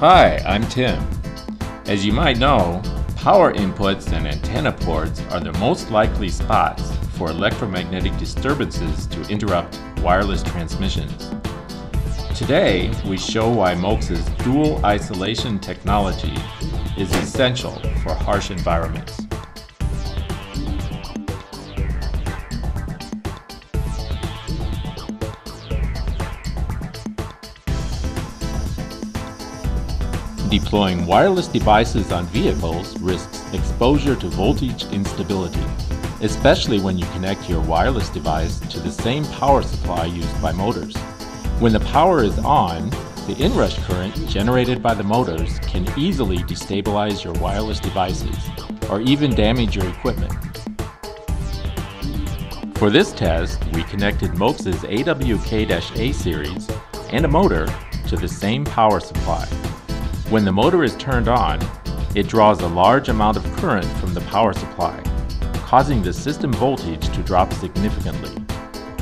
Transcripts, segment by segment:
Hi, I'm Tim. As you might know, power inputs and antenna ports are the most likely spots for electromagnetic disturbances to interrupt wireless transmissions. Today, we show why Moxa's dual isolation technology is essential for harsh environments. Deploying wireless devices on vehicles risks exposure to voltage instability, especially when you connect your wireless device to the same power supply used by motors. When the power is on, the inrush current generated by the motors can easily destabilize your wireless devices or even damage your equipment. For this test, we connected Moxa's AWK-A series and a motor to the same power supply. When the motor is turned on, it draws a large amount of current from the power supply, causing the system voltage to drop significantly.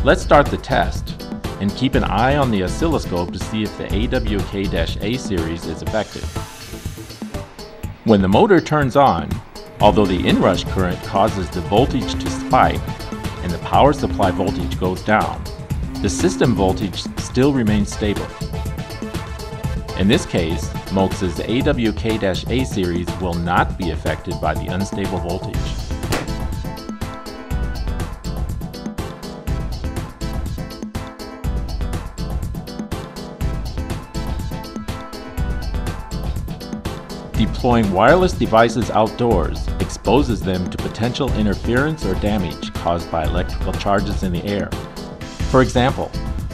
Let's start the test and keep an eye on the oscilloscope to see if the AWK-A series is effective. When the motor turns on, although the inrush current causes the voltage to spike and the power supply voltage goes down, the system voltage still remains stable. In this case, Moxa's AWK-A series will not be affected by the unstable voltage. Deploying wireless devices outdoors exposes them to potential interference or damage caused by electrical charges in the air. For example,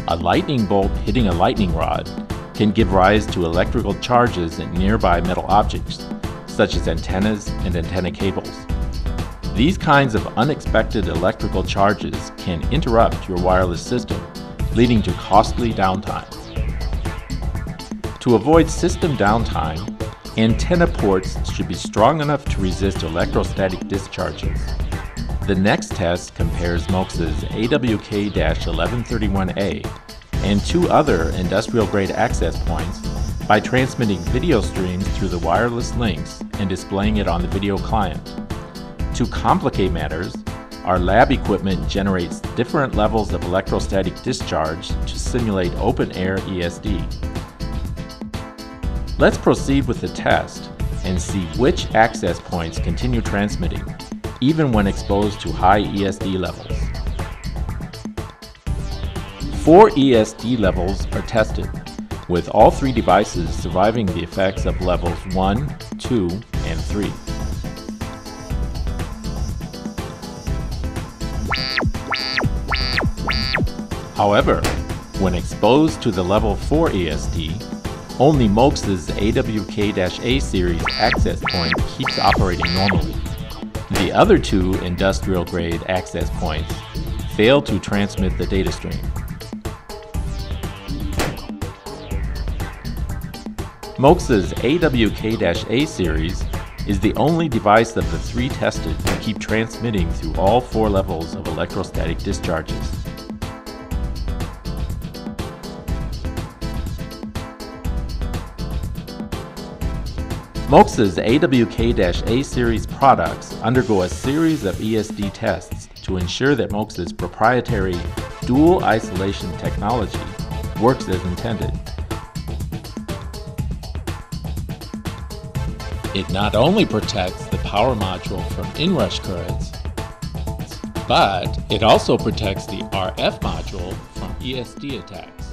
a lightning bolt hitting a lightning rod can give rise to electrical charges in nearby metal objects, such as antennas and antenna cables. These kinds of unexpected electrical charges can interrupt your wireless system, leading to costly downtime. To avoid system downtime, antenna ports should be strong enough to resist electrostatic discharges. The next test compares Moxa's AWK-1131A and two other industrial-grade access points by transmitting video streams through the wireless links and displaying it on the video client. To complicate matters, our lab equipment generates different levels of electrostatic discharge to simulate open-air ESD. Let's proceed with the test and see which access points continue transmitting, even when exposed to high ESD levels. 4 ESD levels are tested, with all three devices surviving the effects of levels 1, 2, and 3. However, when exposed to the level 4 ESD, only Moxa's AWK-A series access point keeps operating normally. The other two industrial-grade access points fail to transmit the data stream. Moxa's AWK-A series is the only device of the three tested to keep transmitting through all four levels of electrostatic discharges. Moxa's AWK-A series products undergo a series of ESD tests to ensure that Moxa's proprietary dual isolation technology works as intended. It not only protects the power module from inrush currents, but it also protects the RF module from ESD attacks.